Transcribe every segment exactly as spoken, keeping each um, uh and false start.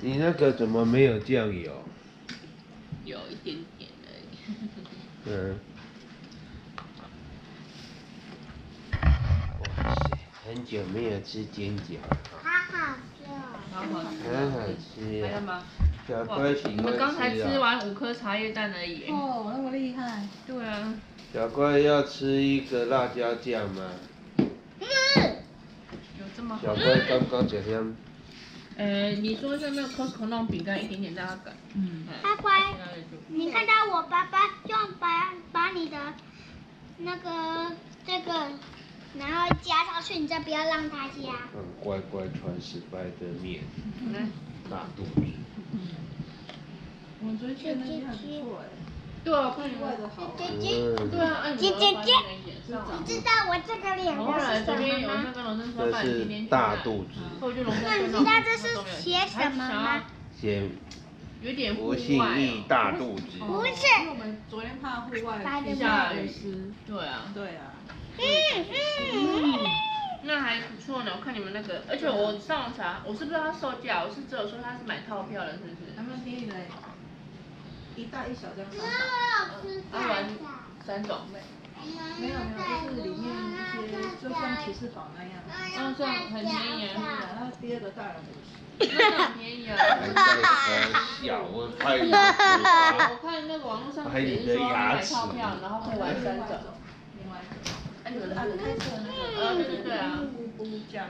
你那个怎么没有酱油？有一点点而已。嗯。哇塞，很久没有吃煎饺了。好好吃。很好吃。还有吗？小乖喜欢吃啊。我们刚才吃完五颗茶叶蛋而已。哦，那么厉害。对啊。小乖要吃一个辣椒酱吗？嗯。有这么好。小乖刚刚怎样？ 呃，你说有没有 Costco 那种饼干，一点点让它擀？嗯，乖乖，你看到我爸爸用把把你的那个这个，然后加上去，你再不要让它加。嗯，乖乖穿失败的面，嗯、大肚子。嗯，我昨天那个还不错哎。对啊，看你外的好。姐姐，对啊，按姐姐姐，你知道我这个脸是什么吗？这是大肚子。那你知道这是写什么吗？写有点不幸意大肚子。不是，因为我们昨天怕户外下雨，对啊，对啊。嗯嗯。那还不错呢，我看你们那个，而且我上网查，我是不知道它售价，我是只有说它是买套票的，是不是？还蛮便宜的。 一大一小这样三种，阿兰三种，没有没有，就是里面一些就像骑士堡那样，嗯，这样很便宜啊，然后第二个大人五十，那很便宜啊。小，我拍你，我看那个网络上写说买套票，然后会玩三种，另外一种，哎，你们按的太重了，呃，对对对啊，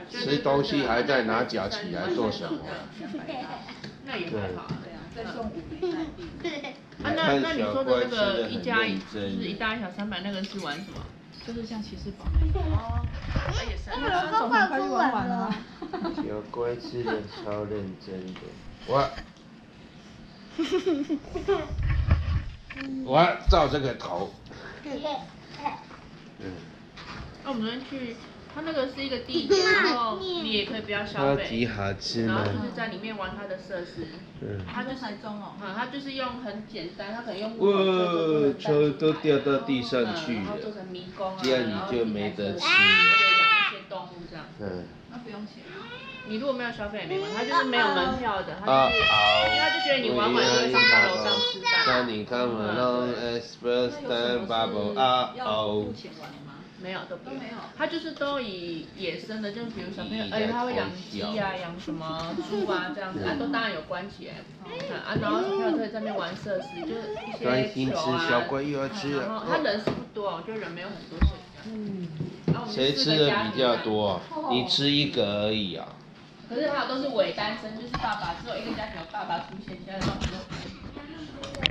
吃东西还在拿夹起来做什么？那也还好。 再送五零台币。对。啊，那那你说的那个一加一就是一大一小三百，那个是玩什么？就是像骑士堡那样。哦。那也是。那我都快哭完了。小乖吃的超认真的，我。我照这个头。嗯。那我们昨天去。 它那个是一个地点，然后你也可以不要消费，超级好吃然后就是在里面玩它的设施，嗯，它就是中哦，啊，它就是用很简单，它可能用木头球都掉到地上去了，然后做成迷宫啊，这样你就没得吃了，对，养一些动物这样，嗯，那不用钱，你如果没有消费也没关系，它就是没有门票的，它就是它就觉得你玩完就上到楼上吃饭，那你看我弄 express time bubble 啊哦。 没有都不用，它就是都以野生的，就比如小朋友，而且它会养鸡啊，养什么猪啊这样子，啊都当然有关起来，啊然后小朋友可以在那边玩设施，就是一些球啊，然后它人是不多，我觉得人没有很多水这样。嗯。谁吃的比较多？你吃一个而已啊。可是还有都是伪单身，就是爸爸只有一个家庭有爸爸出现，其他人